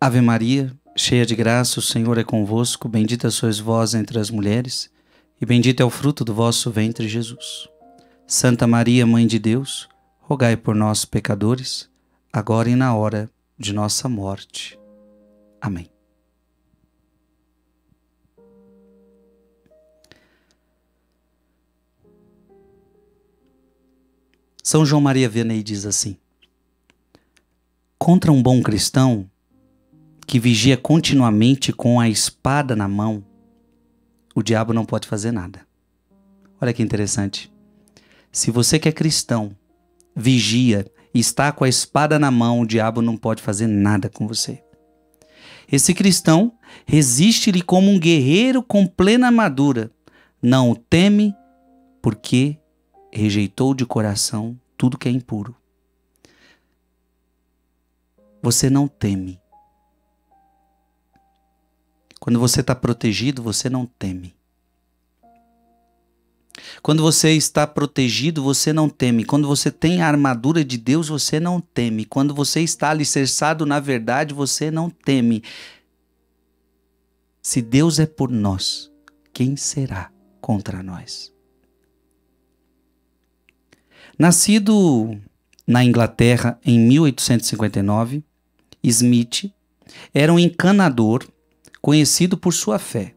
Ave Maria, cheia de graça, o Senhor é convosco, bendita sois vós entre as mulheres, e bendito é o fruto do vosso ventre, Jesus. Santa Maria, Mãe de Deus, rogai por nós, pecadores, agora e na hora de nossa morte. Amém. São João Maria Vianney diz assim: contra um bom cristão, que vigia continuamente com a espada na mão, o diabo não pode fazer nada. Olha que interessante. Se você que é cristão, vigia e está com a espada na mão, o diabo não pode fazer nada com você. Esse cristão resiste-lhe como um guerreiro com plena armadura. Não o teme, porque rejeitou de coração tudo que é impuro. Você não teme. Quando você está protegido, você não teme. Quando você está protegido, você não teme. Quando você tem a armadura de Deus, você não teme. Quando você está alicerçado na verdade, você não teme. Se Deus é por nós, quem será contra nós? Nascido na Inglaterra em 1859, Smith era um encanador conhecido por sua fé.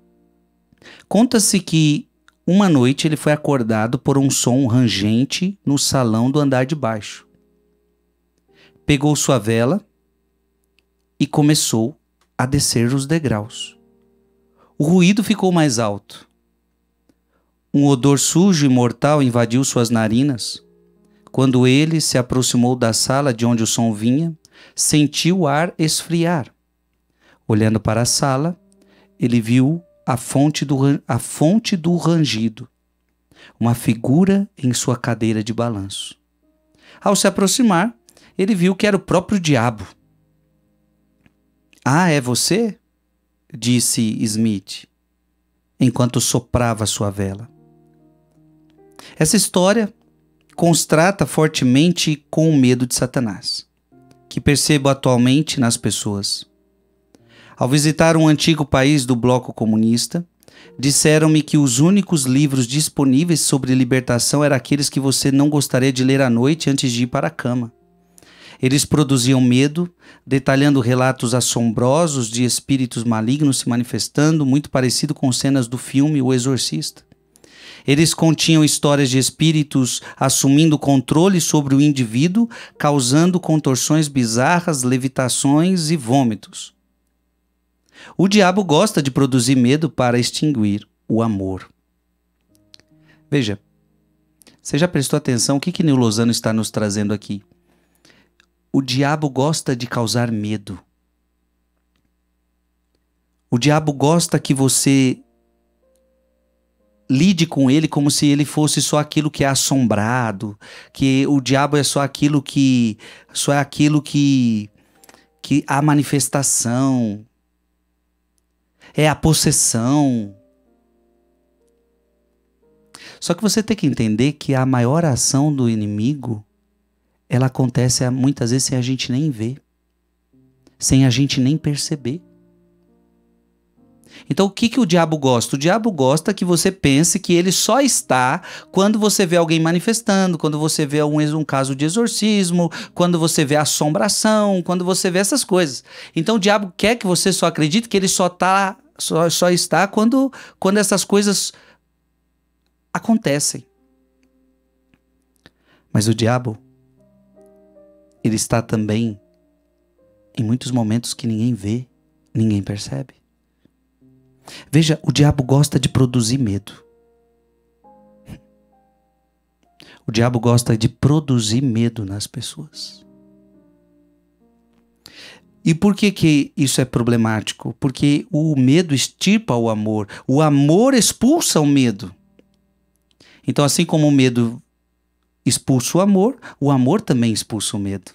Conta-se que uma noite ele foi acordado por um som rangente no salão do andar de baixo. Pegou sua vela e começou a descer os degraus. O ruído ficou mais alto. Um odor sujo e mortal invadiu suas narinas. Quando ele se aproximou da sala de onde o som vinha, sentiu o ar esfriar. Olhando para a sala, ele viu a fonte do rangido, uma figura em sua cadeira de balanço. Ao se aproximar, ele viu que era o próprio diabo. "Ah, é você?", disse Smith, enquanto soprava sua vela. Essa história contrasta fortemente com o medo de Satanás, que percebo atualmente nas pessoas. Ao visitar um antigo país do bloco comunista, disseram-me que os únicos livros disponíveis sobre libertação eram aqueles que você não gostaria de ler à noite antes de ir para a cama. Eles produziam medo, detalhando relatos assombrosos de espíritos malignos se manifestando, muito parecido com cenas do filme O Exorcista. Eles continham histórias de espíritos assumindo controle sobre o indivíduo, causando contorções bizarras, levitações e vômitos. O diabo gosta de produzir medo para extinguir o amor. Veja, você já prestou atenção o que Neal Lozano está nos trazendo aqui? O diabo gosta de causar medo. O diabo gosta que você lide com ele como se ele fosse só aquilo que é assombrado, que o diabo é só aquilo que há manifestação, é a possessão. Só que você tem que entender que a maior ação do inimigo, ela acontece muitas vezes sem a gente nem ver, sem a gente nem perceber. Então o que o diabo gosta? O diabo gosta que você pense que ele só está quando você vê alguém manifestando, quando você vê um caso de exorcismo, quando você vê assombração, quando você vê essas coisas. Então o diabo quer que você só acredite que ele só está quando essas coisas acontecem. Mas o diabo, ele está também em muitos momentos que ninguém vê, ninguém percebe. Veja, o diabo gosta de produzir medo. O diabo gosta de produzir medo nas pessoas. E por que isso é problemático? Porque o medo extirpa o amor. O amor expulsa o medo. Então, assim como o medo expulsa o amor também expulsa o medo.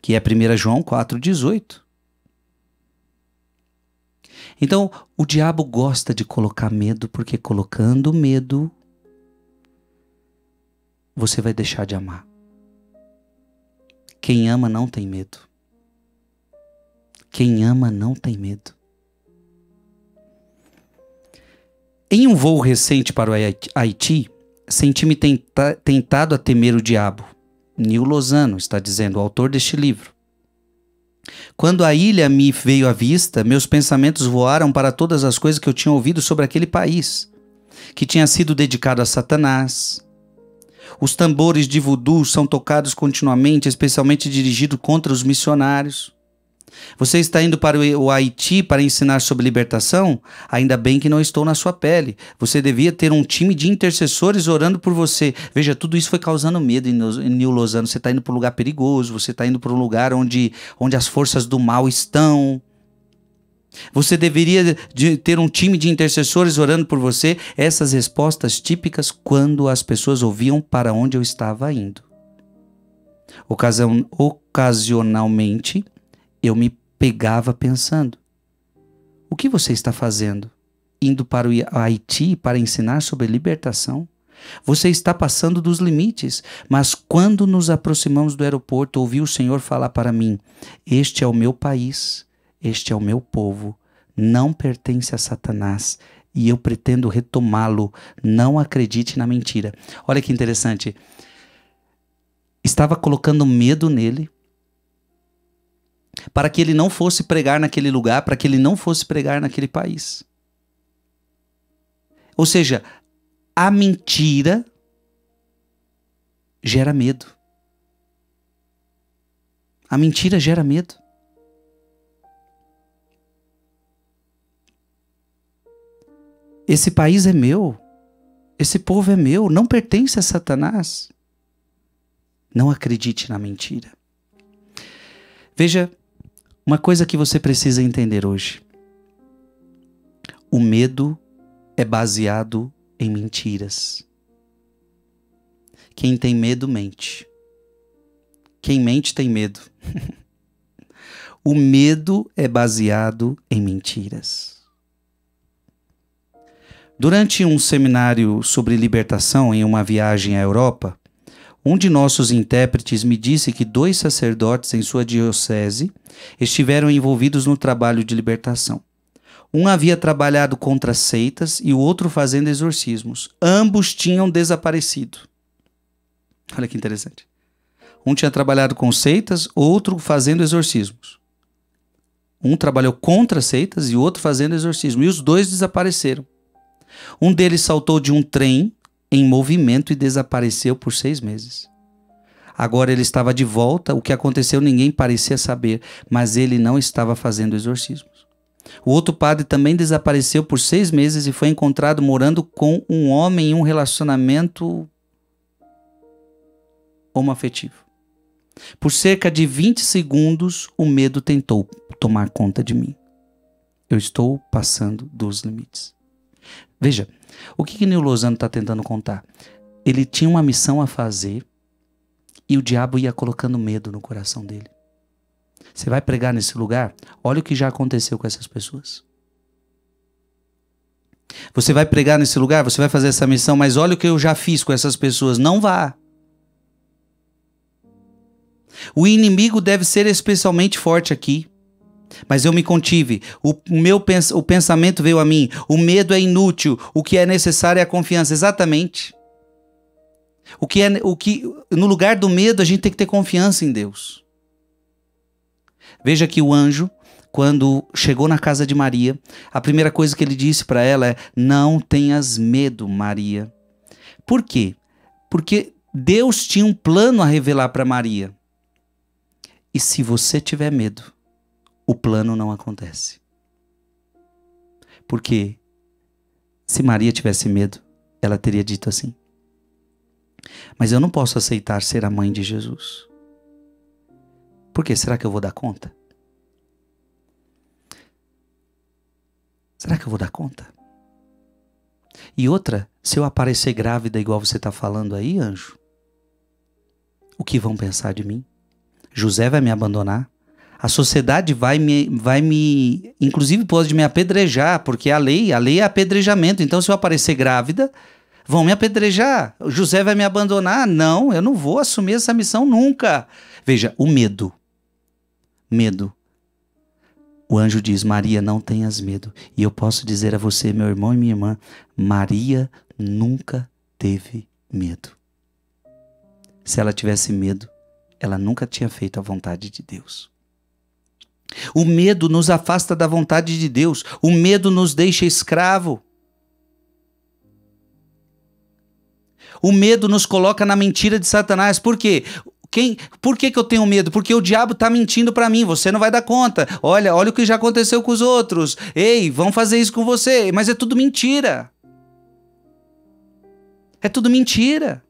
Que é 1 João 4,18. Então, o diabo gosta de colocar medo, porque colocando medo, você vai deixar de amar. Quem ama não tem medo. Quem ama não tem medo. Em um voo recente para o Haiti, senti-me tentado a temer o diabo. Neal Lozano está dizendo, o autor deste livro. Quando a ilha me veio à vista, meus pensamentos voaram para todas as coisas que eu tinha ouvido sobre aquele país, que tinha sido dedicado a Satanás. Os tambores de voodoo são tocados continuamente, especialmente dirigidos contra os missionários. Você está indo para o Haiti para ensinar sobre libertação? Ainda bem que não estou na sua pele. Você devia ter um time de intercessores orando por você. Veja, tudo isso foi causando medo em Neal Lozano. Você está indo para um lugar perigoso, você está indo para um lugar onde as forças do mal estão. Você deveria ter um time de intercessores orando por você. Essas respostas típicas quando as pessoas ouviam para onde eu estava indo. Ocasionalmente... eu me pegava pensando, o que você está fazendo? Indo para o Haiti para ensinar sobre libertação? Você está passando dos limites, mas quando nos aproximamos do aeroporto, ouvi o Senhor falar para mim, este é o meu país, este é o meu povo, não pertence a Satanás e eu pretendo retomá-lo, não acredite na mentira. Olha que interessante, estava colocando medo nele, para que ele não fosse pregar naquele lugar, para que ele não fosse pregar naquele país. Ou seja, a mentira gera medo. A mentira gera medo. Esse país é meu, esse povo é meu, não pertence a Satanás. Não acredite na mentira. Veja, uma coisa que você precisa entender hoje. O medo é baseado em mentiras. Quem tem medo, mente. Quem mente, tem medo. O medo é baseado em mentiras. Durante um seminário sobre libertação em uma viagem à Europa, um de nossos intérpretes me disse que 2 sacerdotes em sua diocese estiveram envolvidos no trabalho de libertação. Um havia trabalhado contra seitas e o outro fazendo exorcismos. Ambos tinham desaparecido. Olha que interessante. Um tinha trabalhado com seitas, outro fazendo exorcismos. Um trabalhou contra seitas e o outro fazendo exorcismo. E os dois desapareceram. Um deles saltou de um trem em movimento e desapareceu por 6 meses. Agora ele estava de volta, o que aconteceu ninguém parecia saber, mas ele não estava fazendo exorcismos. O outro padre também desapareceu por 6 meses e foi encontrado morando com um homem em um relacionamento homoafetivo. Por cerca de 20 segundos, o medo tentou tomar conta de mim. Eu estou passando dos limites. Veja, o que Neal Lozano está tentando contar? Ele tinha uma missão a fazer e o diabo ia colocando medo no coração dele. Você vai pregar nesse lugar? Olha o que já aconteceu com essas pessoas. Você vai pregar nesse lugar? Você vai fazer essa missão? Mas olha o que eu já fiz com essas pessoas. Não vá. O inimigo deve ser especialmente forte aqui. Mas eu me contive, o pensamento veio a mim, o medo é inútil, o que é necessário é a confiança. Exatamente. No lugar do medo, a gente tem que ter confiança em Deus. Veja que o anjo, quando chegou na casa de Maria, a primeira coisa que ele disse para ela é, não tenhas medo, Maria. Por quê? Porque Deus tinha um plano a revelar para Maria. E se você tiver medo, o plano não acontece. Porque se Maria tivesse medo, ela teria dito assim, mas eu não posso aceitar ser a mãe de Jesus. Por quê? Será que eu vou dar conta? Será que eu vou dar conta? E outra, se eu aparecer grávida igual você está falando aí, anjo, o que vão pensar de mim? José vai me abandonar? A sociedade inclusive pode me apedrejar, porque a lei é apedrejamento. Então se eu aparecer grávida, vão me apedrejar. José vai me abandonar? Não, eu não vou assumir essa missão nunca. Veja, o medo. O anjo diz: Maria, não tenhas medo. E eu posso dizer a você, meu irmão e minha irmã, Maria nunca teve medo. Se ela tivesse medo, ela nunca tinha feito a vontade de Deus. O medo nos afasta da vontade de Deus. O medo nos deixa escravo. O medo nos coloca na mentira de Satanás. Por quê? Por que eu tenho medo? Porque o diabo está mentindo para mim. Você não vai dar conta. Olha o que já aconteceu com os outros. Ei, vão fazer isso com você. Mas é tudo mentira. É tudo mentira.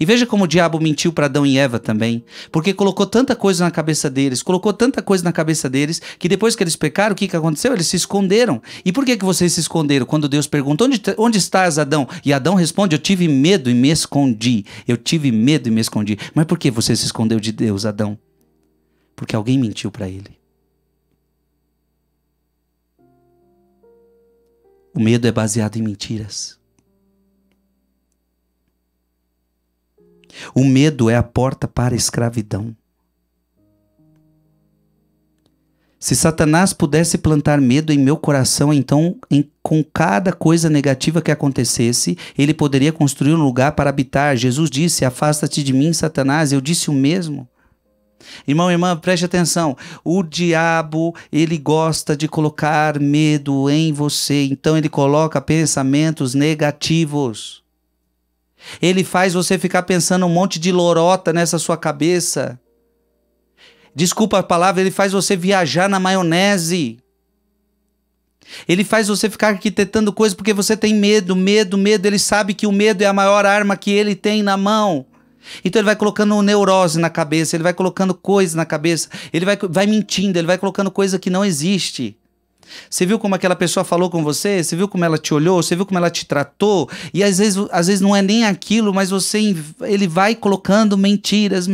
E veja como o diabo mentiu para Adão e Eva também, porque colocou tanta coisa na cabeça deles, que depois que eles pecaram, o que aconteceu? Eles se esconderam. E por que vocês se esconderam? Quando Deus pergunta: onde estás, Adão? E Adão responde: eu tive medo e me escondi. Mas por que você se escondeu de Deus, Adão? Porque alguém mentiu para ele. O medo é baseado em mentiras. O medo é a porta para a escravidão. Se Satanás pudesse plantar medo em meu coração, então com cada coisa negativa que acontecesse, ele poderia construir um lugar para habitar. Jesus disse: afasta-te de mim, Satanás. Eu disse o mesmo. Irmão e irmã, preste atenção. O diabo, ele gosta de colocar medo em você. Então ele coloca pensamentos negativos. Ele faz você ficar pensando um monte de lorota nessa sua cabeça. Desculpa a palavra, ele faz você viajar na maionese. Ele faz você ficar arquitetando coisas porque você tem medo, medo. Ele sabe que o medo é a maior arma que ele tem na mão. Então ele vai colocando neurose na cabeça, ele vai colocando coisas na cabeça, ele vai mentindo, ele vai colocando coisa que não existe. Você viu como aquela pessoa falou com você? Você viu como ela te olhou? Você viu como ela te tratou? E às vezes não é nem aquilo, mas ele vai colocando mentiras.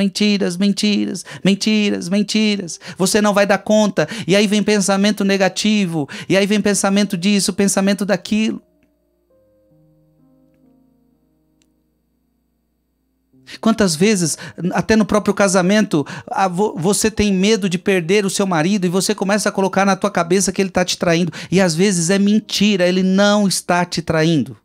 Você não vai dar conta. E aí vem pensamento negativo. E aí vem pensamento disso, pensamento daquilo. Quantas vezes, até no próprio casamento, você tem medo de perder o seu marido e você começa a colocar na tua cabeça que ele está te traindo. E às vezes é mentira, ele não está te traindo.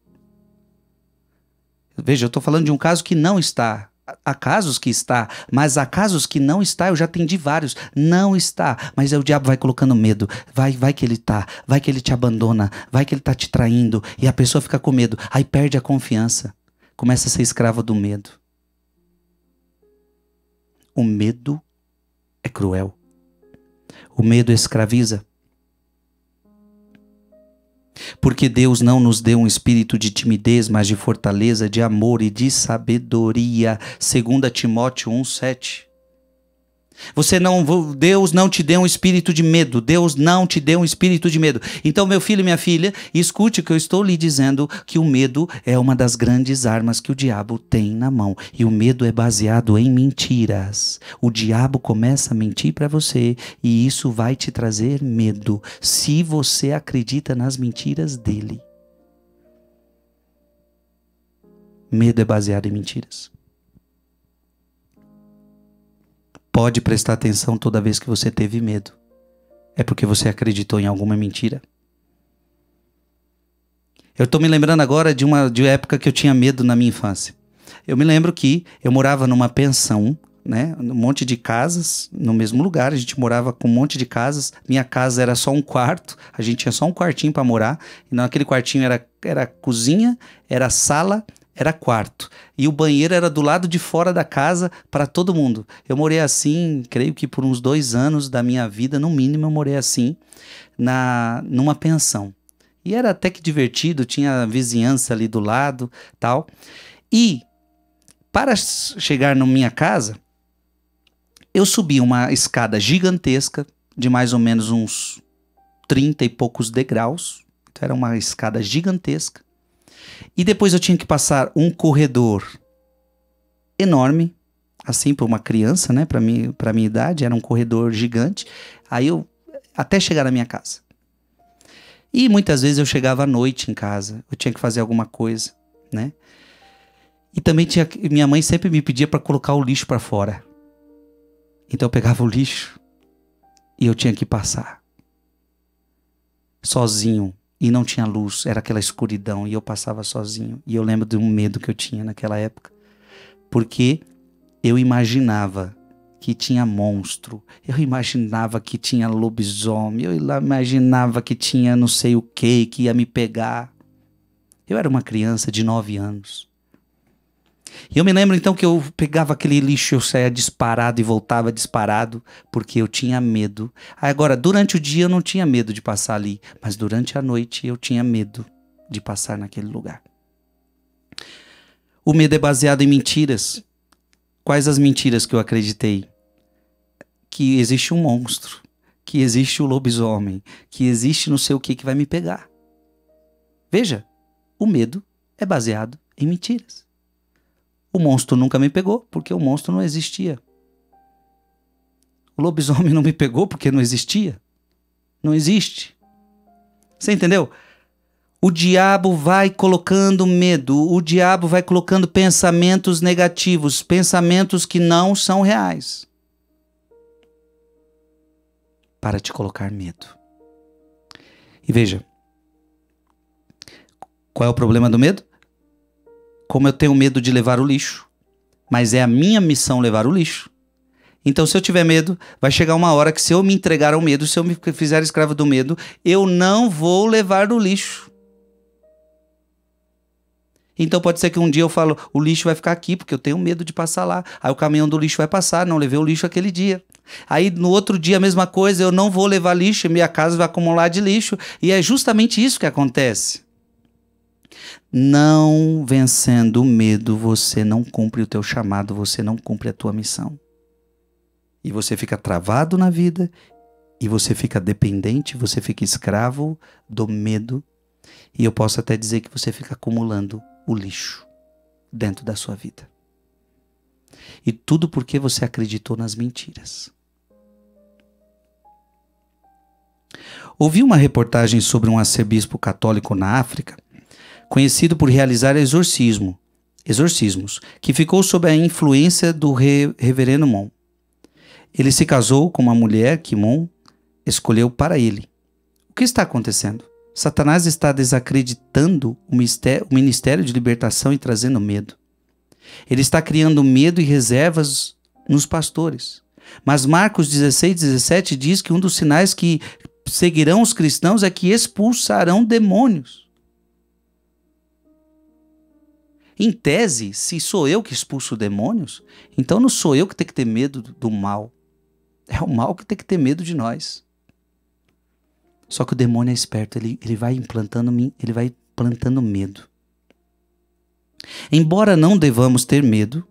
Veja, eu estou falando de um caso que não está. Há casos que está, mas há casos que não está. Eu já atendi vários, não está. Mas aí o diabo vai colocando medo. Vai que ele tá, vai que ele te abandona, vai que ele está te traindo. E a pessoa fica com medo, aí perde a confiança. Começa a ser escrava do medo. O medo é cruel. O medo escraviza. Porque Deus não nos deu um espírito de timidez, mas de fortaleza, de amor e de sabedoria. 2 Timóteo 1,7. Deus não te deu um espírito de medo. Deus não te deu um espírito de medo. Então, meu filho e minha filha, escute o que eu estou lhe dizendo, que o medo é uma das grandes armas que o diabo tem na mão. E o medo é baseado em mentiras. O diabo começa a mentir para você e isso vai te trazer medo, se você acredita nas mentiras dele. Medo é baseado em mentiras. Pode prestar atenção, toda vez que você teve medo, é porque você acreditou em alguma mentira. Eu estou me lembrando agora de uma época que eu tinha medo na minha infância. Eu me lembro que eu morava numa pensão, né? Um monte de casas no mesmo lugar, a gente morava com um monte de casas. Minha casa era só um quarto, a gente tinha só um quartinho para morar. E naquele quartinho era cozinha, era sala, era quarto. E o banheiro era do lado de fora da casa para todo mundo. Eu morei assim, creio que por uns 2 anos da minha vida, no mínimo, eu morei assim, numa pensão. E era até que divertido, tinha vizinhança ali do lado, tal. E para chegar na minha casa, eu subi uma escada gigantesca de mais ou menos uns 30 e poucos degraus. Então, era uma escada gigantesca. E depois eu tinha que passar um corredor enorme, assim, para uma criança, né? Para minha idade, era um corredor gigante. Aí até chegar na minha casa. E muitas vezes eu chegava à noite em casa, eu tinha que fazer alguma coisa, né? E também minha mãe sempre me pedia para colocar o lixo para fora. Então eu pegava o lixo E eu tinha que passar sozinho, e não tinha luz, era aquela escuridão, e eu passava sozinho. E eu lembro de um medo que eu tinha naquela época, porque eu imaginava que tinha monstro, eu imaginava que tinha lobisomem, eu imaginava que tinha não sei o que, que ia me pegar. Eu era uma criança de 9 anos. E eu me lembro então que eu pegava aquele lixo, eu saía disparado e voltava disparado, porque eu tinha medo. Agora, durante o dia eu não tinha medo de passar ali, mas durante a noite eu tinha medo de passar naquele lugar. O medo é baseado em mentiras. Quais as mentiras que eu acreditei? Que existe um monstro, que existe o lobisomem, que existe não sei o que vai me pegar. Veja, o medo é baseado em mentiras. O monstro nunca me pegou, porque o monstro não existia. O lobisomem não me pegou, porque não existia. Não existe. Você entendeu? O diabo vai colocando medo, o diabo vai colocando pensamentos negativos, pensamentos que não são reais, para te colocar medo. E veja, qual é o problema do medo? Como eu tenho medo de levar o lixo, mas é a minha missão levar o lixo. Então, se eu tiver medo, vai chegar uma hora que, se eu me entregar ao medo, se eu me fizer escravo do medo, eu não vou levar o lixo. Então, pode ser que um dia eu falo, o lixo vai ficar aqui, porque eu tenho medo de passar lá. Aí o caminhão do lixo vai passar, não levei o lixo aquele dia. Aí, no outro dia, a mesma coisa, eu não vou levar lixo, minha casa vai acumular de lixo. E é justamente isso que acontece. Não vencendo o medo, você não cumpre o teu chamado, você não cumpre a tua missão. E você fica travado na vida, e você fica dependente, você fica escravo do medo. E eu posso até dizer que você fica acumulando o lixo dentro da sua vida. E tudo porque você acreditou nas mentiras. Ouvi uma reportagem sobre um arcebispo católico na África, conhecido por realizar exorcismos, que ficou sob a influência do reverendo Mon. Ele se casou com uma mulher que Mon escolheu para ele. O que está acontecendo? Satanás está desacreditando o ministério de libertação e trazendo medo. Ele está criando medo e reservas nos pastores. Mas Marcos 16:17 diz que um dos sinais que seguirão os cristãos é que expulsarão demônios. Em tese, se sou eu que expulso demônios, então não sou eu que tenho que ter medo do mal. É o mal que tem que ter medo de nós. Só que o demônio é esperto, ele vai implantando medo. Embora não devamos ter medo,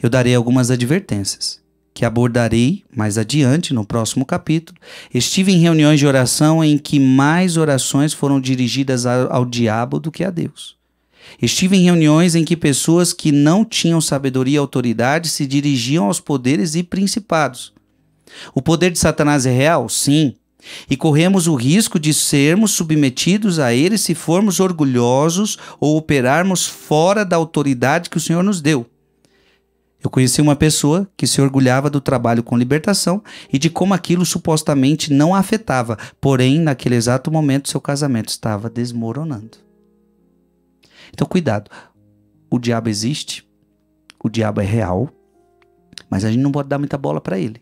eu darei algumas advertências, que abordarei mais adiante no próximo capítulo. Estive em reuniões de oração em que mais orações foram dirigidas ao diabo do que a Deus. Estive em reuniões em que pessoas que não tinham sabedoria e autoridade se dirigiam aos poderes e principados. O poder de Satanás é real? Sim. E corremos o risco de sermos submetidos a ele se formos orgulhosos ou operarmos fora da autoridade que o Senhor nos deu. Eu conheci uma pessoa que se orgulhava do trabalho com libertação e de como aquilo supostamente não a afetava, porém, naquele exato momento, seu casamento estava desmoronando. Então, cuidado, o diabo existe, o diabo é real, mas a gente não pode dar muita bola para ele.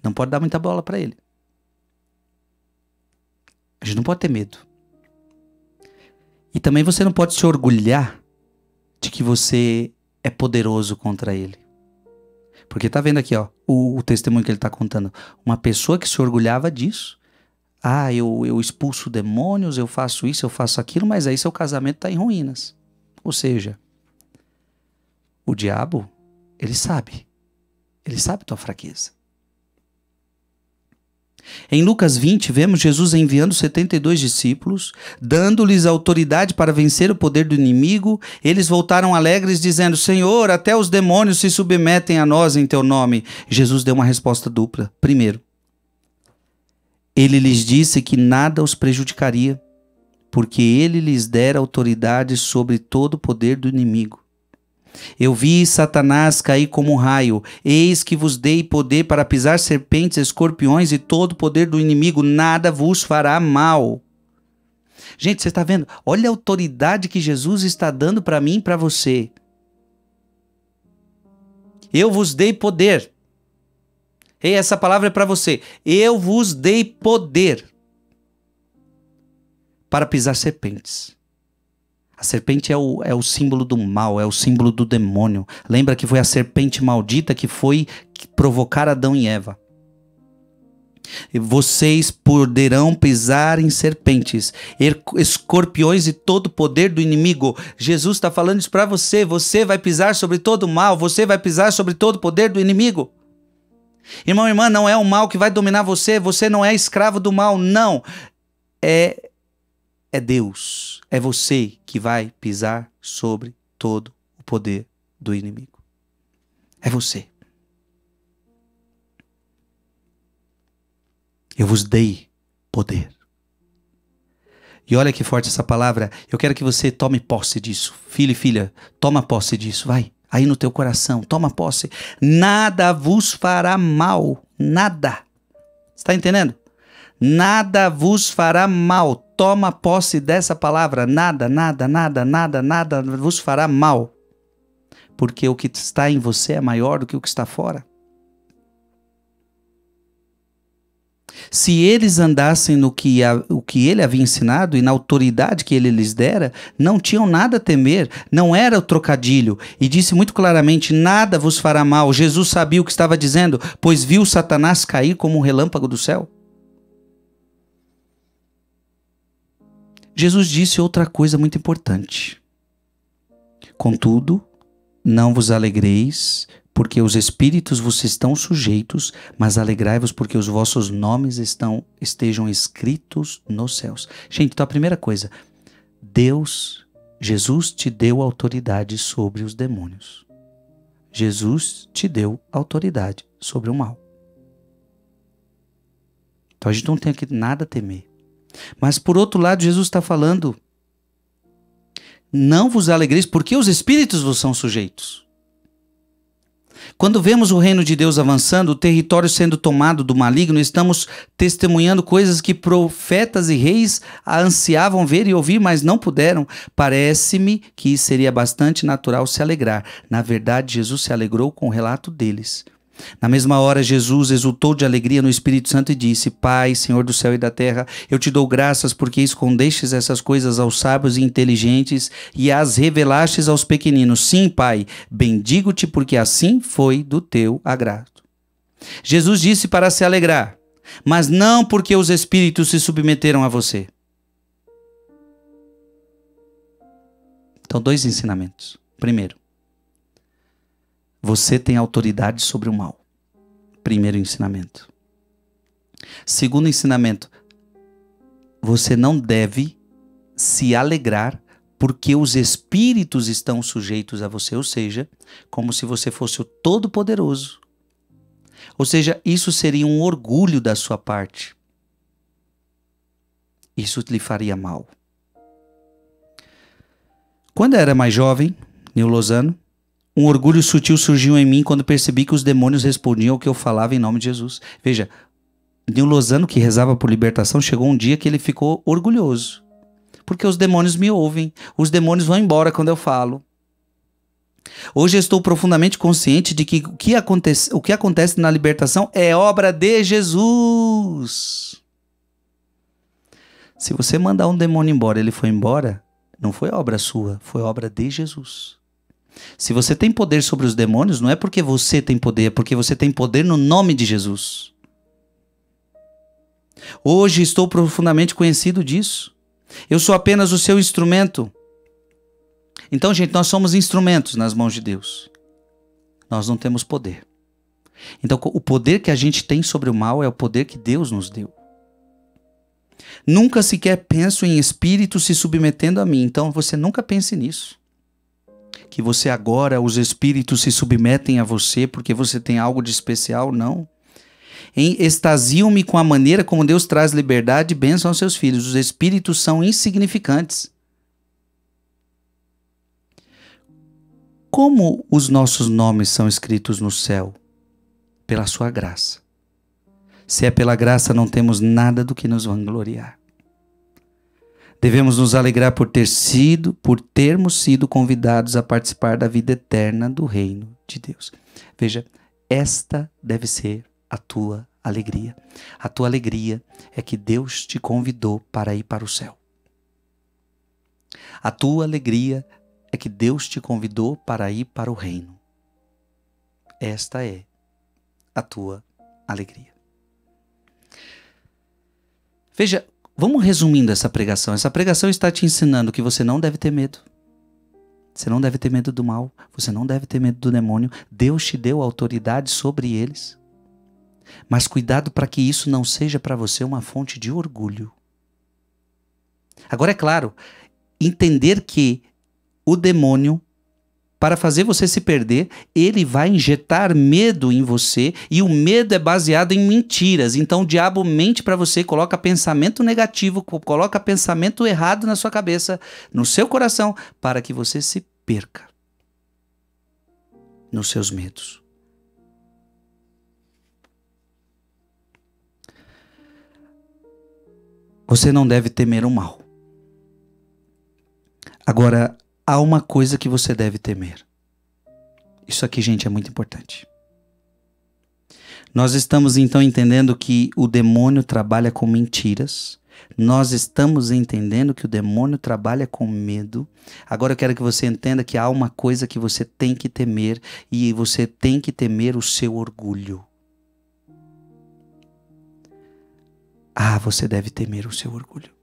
Não pode dar muita bola para ele. A gente não pode ter medo. E também você não pode se orgulhar de que você é poderoso contra ele. Porque tá vendo aqui, ó, o testemunho que ele tá contando. Uma pessoa que se orgulhava disso. Ah, eu expulso demônios, eu faço isso, eu faço aquilo, mas aí seu casamento está em ruínas. Ou seja, o diabo, ele sabe tua fraqueza. Em Lucas 20, vemos Jesus enviando 72 discípulos, dando-lhes autoridade para vencer o poder do inimigo. Eles voltaram alegres, dizendo: Senhor, até os demônios se submetem a nós em teu nome. Jesus deu uma resposta dupla. Primeiro, ele lhes disse que nada os prejudicaria, porque ele lhes dera autoridade sobre todo o poder do inimigo. Eu vi Satanás cair como um raio. Eis que vos dei poder para pisar serpentes, escorpiões e todo o poder do inimigo. Nada vos fará mal. Gente, você está vendo? Olha a autoridade que Jesus está dando para mim e para você. Eu vos dei poder. Ei, essa palavra é para você. Eu vos dei poder para pisar serpentes. A serpente é o símbolo do mal, é o símbolo do demônio. Lembra que foi a serpente maldita que foi provocar Adão e Eva. Vocês poderão pisar em serpentes, escorpiões e todo o poder do inimigo. Jesus está falando isso para você. Você vai pisar sobre todo o mal, você vai pisar sobre todo o poder do inimigo. Irmão e irmã, não é o mal que vai dominar você, você não é escravo do mal, não. É Deus, é você que vai pisar sobre todo o poder do inimigo. É você. Eu vos dei poder. E olha que forte essa palavra. Eu quero que você tome posse disso. Filho e filha, toma posse disso. Vai, aí no teu coração, toma posse. Nada vos fará mal. Nada. Está entendendo? Nada vos fará mal. Toma posse dessa palavra. Nada, nada, nada, nada, nada vos fará mal. Porque o que está em você é maior do que o que está fora. Se eles andassem no que, o que ele havia ensinado e na autoridade que ele lhes dera, não tinham nada a temer, não era o trocadilho. E disse muito claramente, nada vos fará mal. Jesus sabia o que estava dizendo, pois viu Satanás cair como um relâmpago do céu. Jesus disse outra coisa muito importante. Contudo, não vos alegreis, porque os espíritos vos estão sujeitos, mas alegrai-vos porque os vossos nomes estejam escritos nos céus. Gente, então a primeira coisa, Jesus te deu autoridade sobre os demônios. Jesus te deu autoridade sobre o mal. Então a gente não tem aqui nada a temer. Mas por outro lado, Jesus está falando, não vos alegreis porque os espíritos vos são sujeitos. Quando vemos o reino de Deus avançando, o território sendo tomado do maligno, estamos testemunhando coisas que profetas e reis ansiavam ver e ouvir, mas não puderam. Parece-me que seria bastante natural se alegrar. Na verdade, Jesus se alegrou com o relato deles. Na mesma hora, Jesus exultou de alegria no Espírito Santo e disse, Pai, Senhor do céu e da terra, eu te dou graças porque escondestes essas coisas aos sábios e inteligentes e as revelastes aos pequeninos. Sim, Pai, bendigo-te porque assim foi do teu agrado. Jesus disse para se alegrar, mas não porque os espíritos se submeteram a você. Então, dois ensinamentos. Primeiro, você tem autoridade sobre o mal. Primeiro ensinamento. Segundo ensinamento. Você não deve se alegrar porque os espíritos estão sujeitos a você. Ou seja, como se você fosse o Todo-Poderoso. Ou seja, isso seria um orgulho da sua parte. Isso lhe faria mal. Quando eu era mais jovem, Neal Lozano, um orgulho sutil surgiu em mim quando percebi que os demônios respondiam ao que eu falava em nome de Jesus. Veja, Neal Lozano, que rezava por libertação, chegou um dia que ele ficou orgulhoso. Porque os demônios me ouvem, os demônios vão embora quando eu falo. Hoje eu estou profundamente consciente de que o que acontece na libertação é obra de Jesus. Se você mandar um demônio embora, ele foi embora, não foi obra sua, foi obra de Jesus. Se você tem poder sobre os demônios, não é porque você tem poder, é porque você tem poder no nome de Jesus. Hoje estou profundamente conhecido disso. Eu sou apenas o seu instrumento. Então, gente, nós somos instrumentos nas mãos de Deus. Nós não temos poder. Então, o poder que a gente tem sobre o mal é o poder que Deus nos deu. Nunca sequer penso em espíritos se submetendo a mim. Então, você nunca pense nisso. Que você agora, os espíritos se submetem a você porque você tem algo de especial, não. Extasio-me com a maneira como Deus traz liberdade e bênção aos seus filhos. Os espíritos são insignificantes. Como os nossos nomes são escritos no céu? Pela sua graça. Se é pela graça, não temos nada do que nos vangloriar. Devemos nos alegrar por termos sido convidados a participar da vida eterna do reino de Deus. Veja, esta deve ser a tua alegria. A tua alegria é que Deus te convidou para ir para o céu. A tua alegria é que Deus te convidou para ir para o reino. Esta é a tua alegria. Veja, vamos resumindo essa pregação. Essa pregação está te ensinando que você não deve ter medo. Você não deve ter medo do mal. Você não deve ter medo do demônio. Deus te deu autoridade sobre eles. Mas cuidado para que isso não seja para você uma fonte de orgulho. Agora é claro, entender que o demônio, para fazer você se perder, ele vai injetar medo em você, e o medo é baseado em mentiras. Então o diabo mente para você, coloca pensamento negativo, coloca pensamento errado na sua cabeça, no seu coração, para que você se perca nos seus medos. Você não deve temer o mal. Agora, há uma coisa que você deve temer. Isso aqui, gente, é muito importante. Nós estamos então entendendo que o demônio trabalha com mentiras. Nós estamos entendendo que o demônio trabalha com medo. Agora eu quero que você entenda que há uma coisa que você tem que temer, e você tem que temer o seu orgulho. Ah, você deve temer o seu orgulho.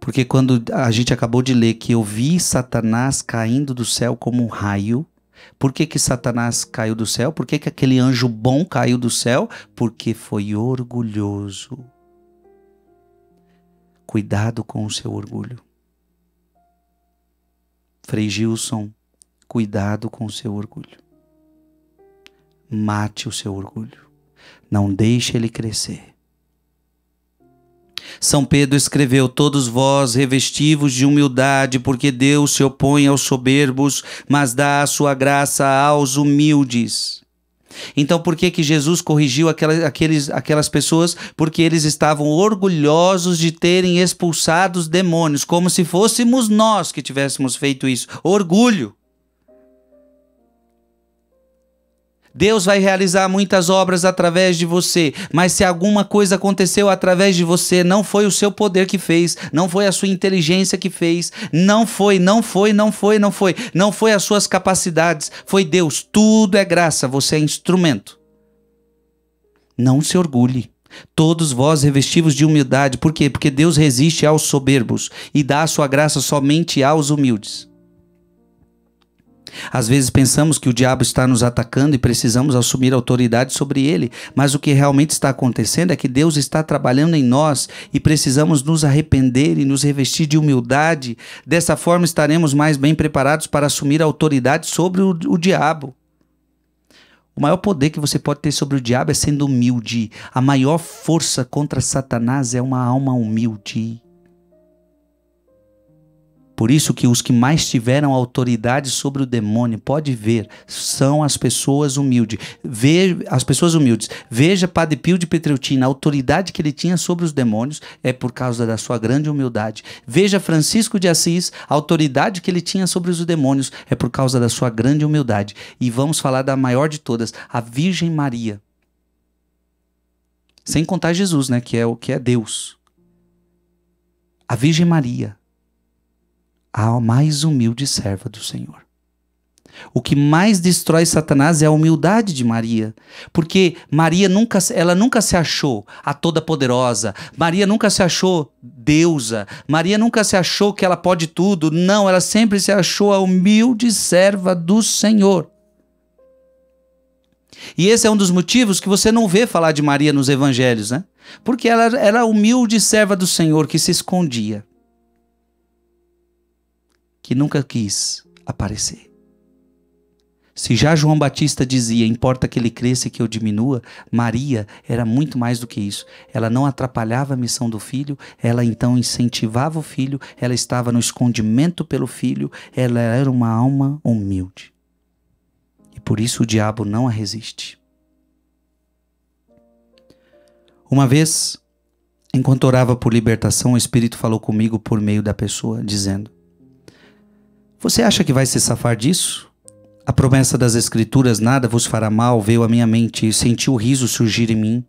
Porque quando a gente acabou de ler que eu vi Satanás caindo do céu como um raio, por que que Satanás caiu do céu? Por que que aquele anjo bom caiu do céu? Porque foi orgulhoso. Cuidado com o seu orgulho. Frei Gilson, cuidado com o seu orgulho. Mate o seu orgulho. Não deixe ele crescer. São Pedro escreveu: todos vós revesti-vos de humildade, porque Deus se opõe aos soberbos, mas dá a sua graça aos humildes. Então por que que Jesus corrigiu aquelas pessoas? Porque eles estavam orgulhosos de terem expulsado os demônios, como se fôssemos nós que tivéssemos feito isso. Orgulho. Deus vai realizar muitas obras através de você, mas se alguma coisa aconteceu através de você, não foi o seu poder que fez, não foi a sua inteligência que fez, não foi as suas capacidades, foi Deus. Tudo é graça, você é instrumento. Não se orgulhe. Todos vós revesti-vos de humildade. Por quê? Porque Deus resiste aos soberbos e dá a sua graça somente aos humildes. Às vezes pensamos que o diabo está nos atacando e precisamos assumir autoridade sobre ele, mas o que realmente está acontecendo é que Deus está trabalhando em nós e precisamos nos arrepender e nos revestir de humildade. Dessa forma estaremos mais bem preparados para assumir a autoridade sobre o diabo. O maior poder que você pode ter sobre o diabo é sendo humilde. A maior força contra Satanás é uma alma humilde. Por isso que os que mais tiveram autoridade sobre o demônio, pode ver, são as pessoas humildes. Veja Padre Pio de Pietrelcina, a autoridade que ele tinha sobre os demônios é por causa da sua grande humildade. Veja Francisco de Assis, a autoridade que ele tinha sobre os demônios é por causa da sua grande humildade. E vamos falar da maior de todas, a Virgem Maria. Sem contar Jesus, né, que é Deus. A Virgem Maria, a mais humilde serva do Senhor. O que mais destrói Satanás é a humildade de Maria, porque Maria nunca se achou a toda poderosa, Maria nunca se achou deusa, Maria nunca se achou que ela pode tudo. Não, ela sempre se achou a humilde serva do Senhor. E esse é um dos motivos que você não vê falar de Maria nos evangelhos, né? Porque ela era a humilde serva do Senhor que se escondia, que nunca quis aparecer. Se já João Batista dizia, importa que ele cresça e que eu diminua, Maria era muito mais do que isso. Ela não atrapalhava a missão do filho, ela então incentivava o filho, ela estava no escondimento pelo filho, ela era uma alma humilde. E por isso o diabo não a resiste. Uma vez, enquanto orava por libertação, o Espírito falou comigo por meio da pessoa, dizendo: você acha que vai se safar disso? A promessa das Escrituras, nada vos fará mal, veio à minha mente e senti o riso surgir em mim.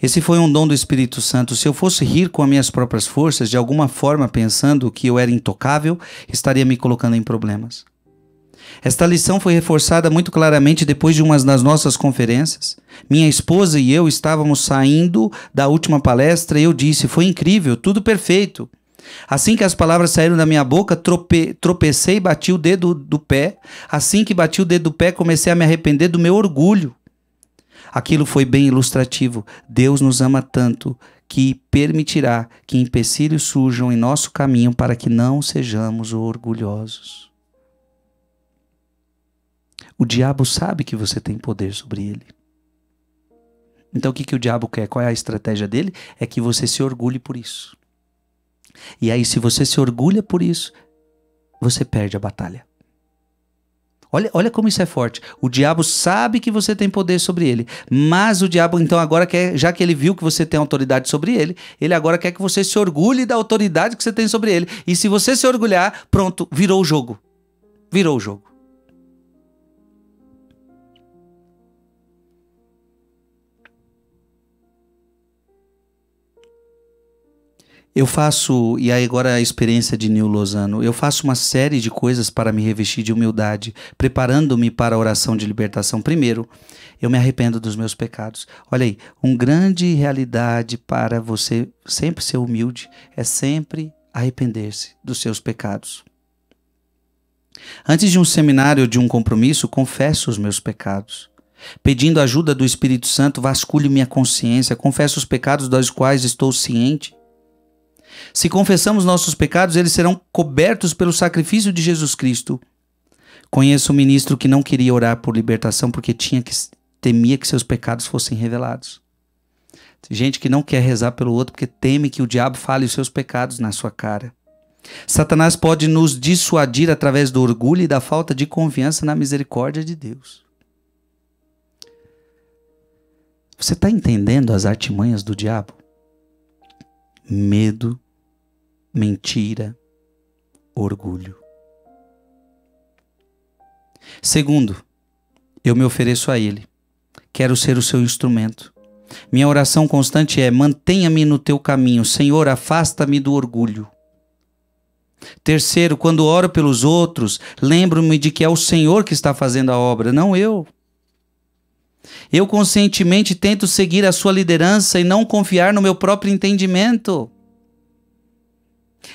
Esse foi um dom do Espírito Santo. Se eu fosse rir com as minhas próprias forças, de alguma forma pensando que eu era intocável, estaria me colocando em problemas. Esta lição foi reforçada muito claramente depois de uma das nossas conferências. Minha esposa e eu estávamos saindo da última palestra e eu disse: foi incrível, tudo perfeito. Assim que as palavras saíram da minha boca, tropecei e bati o dedo do pé. Assim que bati o dedo do pé, comecei a me arrepender do meu orgulho. Aquilo foi bem ilustrativo. Deus nos ama tanto que permitirá que empecilhos surjam em nosso caminho para que não sejamos orgulhosos. O diabo sabe que você tem poder sobre ele. Então o que o diabo quer? Qual é a estratégia dele? É que você se orgulhe por isso. E aí, se você se orgulha por isso, você perde a batalha. Olha como isso é forte. O diabo sabe que você tem poder sobre ele, mas o diabo então agora quer, já que ele viu que você tem autoridade sobre ele, ele agora quer que você se orgulhe da autoridade que você tem sobre ele. E se você se orgulhar, pronto, virou o jogo. Virou o jogo. Eu faço, e agora a experiência de Neal Lozano, eu faço uma série de coisas para me revestir de humildade, preparando-me para a oração de libertação. Primeiro, eu me arrependo dos meus pecados. Olha aí, uma grande realidade para você sempre ser humilde é sempre arrepender-se dos seus pecados. Antes de um seminário ou de um compromisso, confesso os meus pecados. Pedindo a ajuda do Espírito Santo, vasculho minha consciência, confesso os pecados dos quais estou ciente. Se confessamos nossos pecados, eles serão cobertos pelo sacrifício de Jesus Cristo. Conheço um ministro que não queria orar por libertação porque temia que seus pecados fossem revelados. Tem gente que não quer rezar pelo outro porque teme que o diabo fale os seus pecados na sua cara. Satanás pode nos dissuadir através do orgulho e da falta de confiança na misericórdia de Deus. Você está entendendo as artimanhas do diabo? Medo, mentira, orgulho. Segundo, eu me ofereço a ele. Quero ser o seu instrumento. Minha oração constante é: mantenha-me no teu caminho, Senhor, afasta-me do orgulho. Terceiro, quando oro pelos outros, lembro-me de que é o Senhor que está fazendo a obra, não eu. Eu conscientemente tento seguir a sua liderança e não confiar no meu próprio entendimento.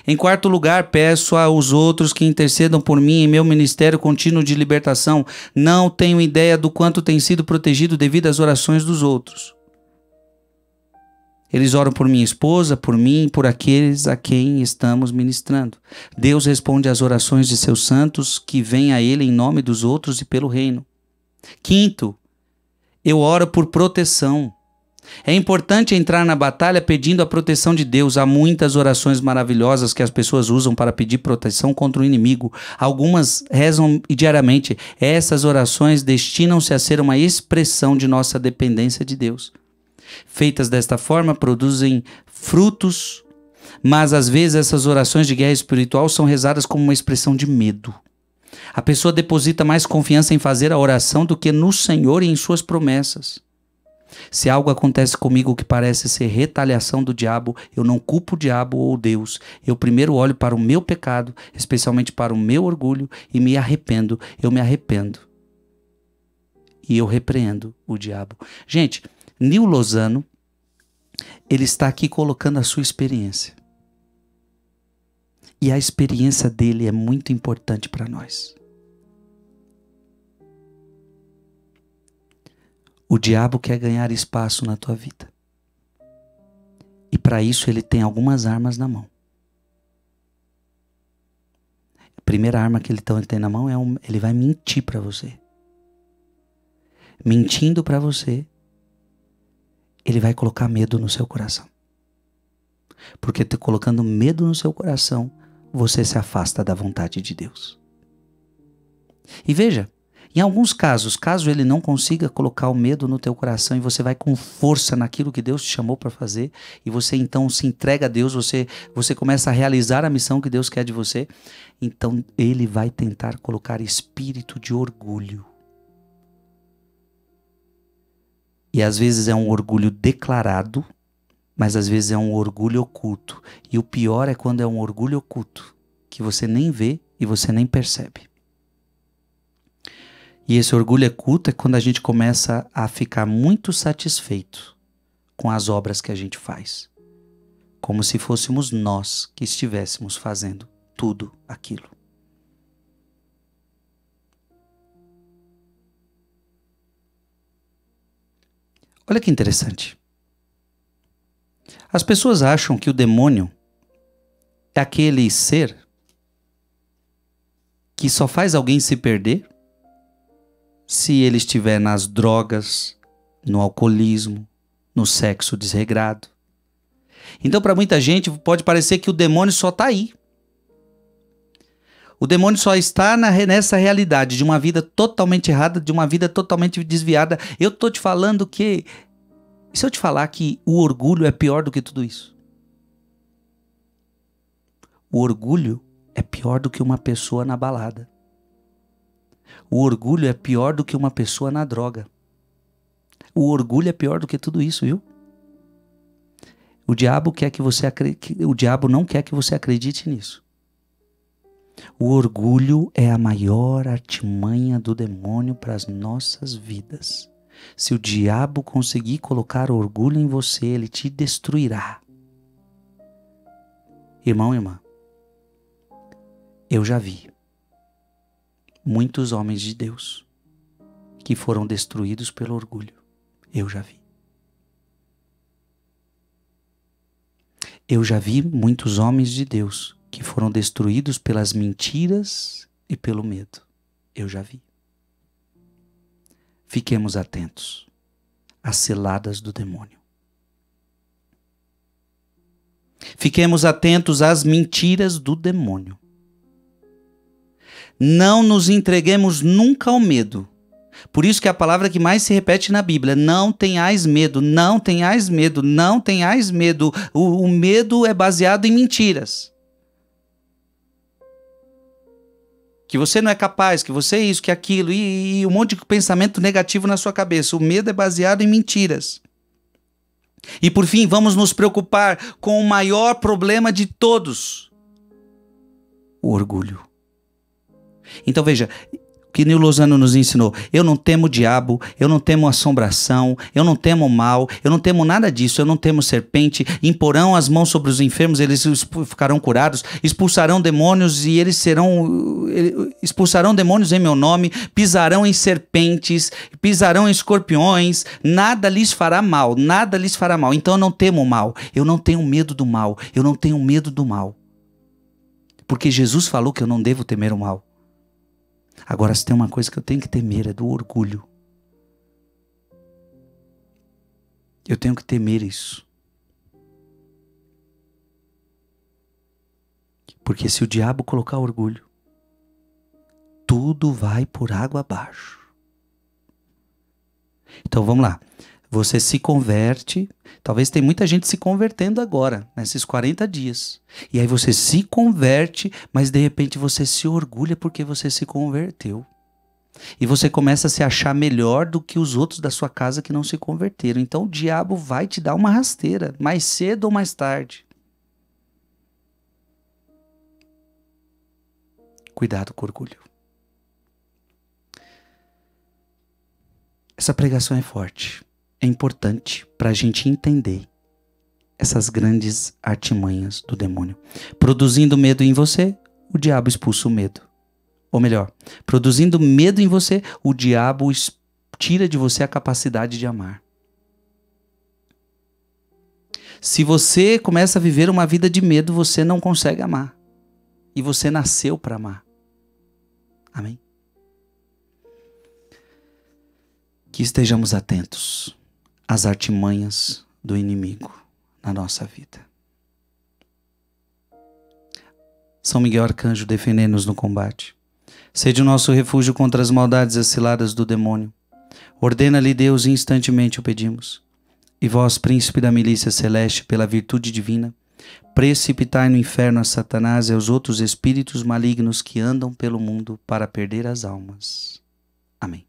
Em quarto lugar, peço aos outros que intercedam por mim em meu ministério contínuo de libertação. Não tenho ideia do quanto tem sido protegido devido às orações dos outros. Eles oram por minha esposa, por mim e por aqueles a quem estamos ministrando. Deus responde às orações de seus santos que vêm a ele em nome dos outros e pelo reino. Quinto, eu oro por proteção. É importante entrar na batalha pedindo a proteção de Deus. Há muitas orações maravilhosas que as pessoas usam para pedir proteção contra o inimigo. Algumas rezam diariamente. Essas orações destinam-se a ser uma expressão de nossa dependência de Deus. Feitas desta forma, produzem frutos, mas às vezes essas orações de guerra espiritual são rezadas como uma expressão de medo. A pessoa deposita mais confiança em fazer a oração do que no Senhor e em suas promessas. Se algo acontece comigo que parece ser retaliação do diabo, eu não culpo o diabo ou Deus. Eu primeiro olho para o meu pecado, especialmente para o meu orgulho, e me arrependo. Eu me arrependo. E eu repreendo o diabo. Gente, Neal Lozano, ele está aqui colocando a sua experiência. E a experiência dele é muito importante para nós. O diabo quer ganhar espaço na tua vida. E para isso ele tem algumas armas na mão. A primeira arma que ele tem na mão é ele vai mentir para você. mentindo para você, ele vai colocar medo no seu coração. Porque colocando medo no seu coração, você se afasta da vontade de Deus. E veja, em alguns casos, caso ele não consiga colocar o medo no teu coração e você vai com força naquilo que Deus te chamou para fazer e você então se entrega a Deus, você começa a realizar a missão que Deus quer de você, então ele vai tentar colocar espírito de orgulho. E às vezes é um orgulho declarado, mas às vezes é um orgulho oculto. E o pior é quando é um orgulho oculto, que você nem vê e você nem percebe. E esse orgulho oculto é quando a gente começa a ficar muito satisfeito com as obras que a gente faz. Como se fôssemos nós que estivéssemos fazendo tudo aquilo. Olha que interessante. As pessoas acham que o demônio é aquele ser que só faz alguém se perder se ele estiver nas drogas, no alcoolismo, no sexo desregrado. Então, para muita gente, pode parecer que o demônio só está aí. O demônio só está nessa realidade de uma vida totalmente errada, de uma vida totalmente desviada. Eu estou te falando que... se eu te falar que o orgulho é pior do que tudo isso? O orgulho é pior do que uma pessoa na balada. O orgulho é pior do que uma pessoa na droga. O orgulho é pior do que tudo isso, viu? O diabo quer que você o diabo não quer que você acredite nisso. O orgulho é a maior artimanha do demônio para as nossas vidas. Se o diabo conseguir colocar orgulho em você, ele te destruirá. Irmão e irmã, eu já vi muitos homens de Deus que foram destruídos pelo orgulho. Eu já vi. Eu já vi muitos homens de Deus que foram destruídos pelas mentiras e pelo medo. Eu já vi. Fiquemos atentos às ciladas do demônio. Fiquemos atentos às mentiras do demônio. Não nos entreguemos nunca ao medo. Por isso que a palavra que mais se repete na Bíblia, não tenhais medo, não tenhais medo, não tenhais medo. O medo é baseado em mentiras. Que você não é capaz, que você é isso, que é aquilo, e um monte de pensamento negativo na sua cabeça. O medo é baseado em mentiras. E por fim, vamos nos preocupar com o maior problema de todos: o orgulho. Então veja, o que Neal Lozano nos ensinou, eu não temo o diabo, eu não temo assombração, eu não temo o mal, eu não temo nada disso, eu não temo serpente, imporão as mãos sobre os enfermos, eles ficarão curados, expulsarão demônios e eles serão, expulsarão demônios em meu nome, pisarão em serpentes, pisarão em escorpiões, nada lhes fará mal, nada lhes fará mal, então eu não temo o mal, eu não tenho medo do mal, eu não tenho medo do mal, porque Jesus falou que eu não devo temer o mal. Agora, se tem uma coisa que eu tenho que temer é do orgulho. Eu tenho que temer isso. Porque se o diabo colocar orgulho, tudo vai por água abaixo. Então vamos lá. Você se converte, talvez tem muita gente se convertendo agora, nesses 40 dias. E aí você se converte, mas de repente você se orgulha porque você se converteu. E você começa a se achar melhor do que os outros da sua casa que não se converteram. Então o diabo vai te dar uma rasteira, mais cedo ou mais tarde. Cuidado com o orgulho. Essa pregação é forte. É importante para a gente entender essas grandes artimanhas do demônio. Produzindo medo em você, o diabo expulsa o medo. Ou melhor, produzindo medo em você, o diabo tira de você a capacidade de amar. Se você começa a viver uma vida de medo, você não consegue amar. E você nasceu para amar. Amém? que estejamos atentos às artimanhas do inimigo na nossa vida. São Miguel Arcanjo, defendei-nos no combate. Sede o nosso refúgio contra as maldades e as ciladas do demônio. Ordena-lhe Deus, instantemente o pedimos. E vós, príncipe da milícia celeste, pela virtude divina, precipitai no inferno a Satanás e aos outros espíritos malignos que andam pelo mundo para perder as almas. Amém.